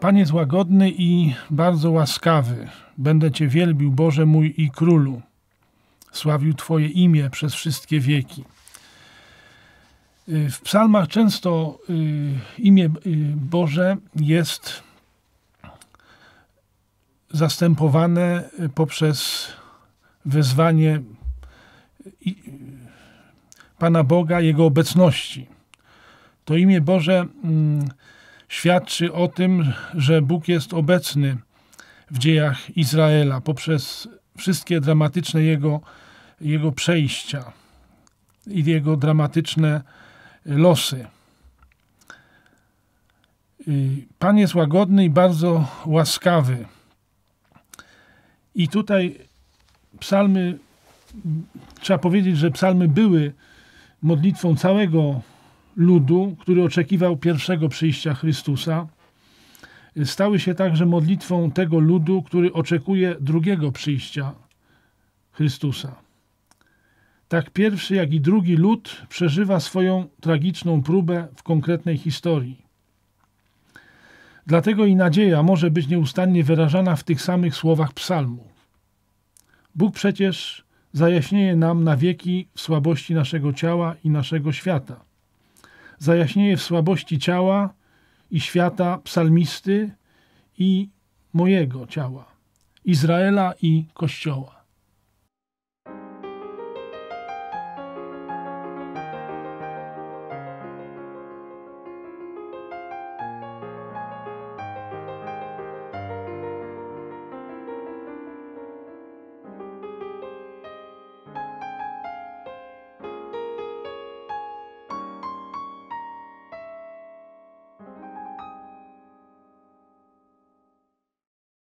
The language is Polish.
Pan jest łagodny i bardzo łaskawy. Będę Cię wielbił, Boże mój i Królu. Sławił Twoje imię przez wszystkie wieki. W psalmach często imię Boże jest zastępowane poprzez wezwanie Pana Boga, Jego obecności. To imię Boże świadczy o tym, że Bóg jest obecny w dziejach Izraela poprzez wszystkie dramatyczne Jego przejścia i Jego dramatyczne losy. Pan jest łagodny i bardzo łaskawy. I tutaj psalmy, trzeba powiedzieć, że psalmy były modlitwą całego ludu, który oczekiwał pierwszego przyjścia Chrystusa. Stały się także modlitwą tego ludu, który oczekuje drugiego przyjścia Chrystusa. Tak pierwszy, jak i drugi lud przeżywa swoją tragiczną próbę w konkretnej historii. Dlatego i nadzieja może być nieustannie wyrażana w tych samych słowach psalmu. Bóg przecież zajaśnieje nam na wieki w słabości naszego ciała i naszego świata. Zajaśnieje w słabości ciała i świata psalmisty i mojego ciała, Izraela i Kościoła.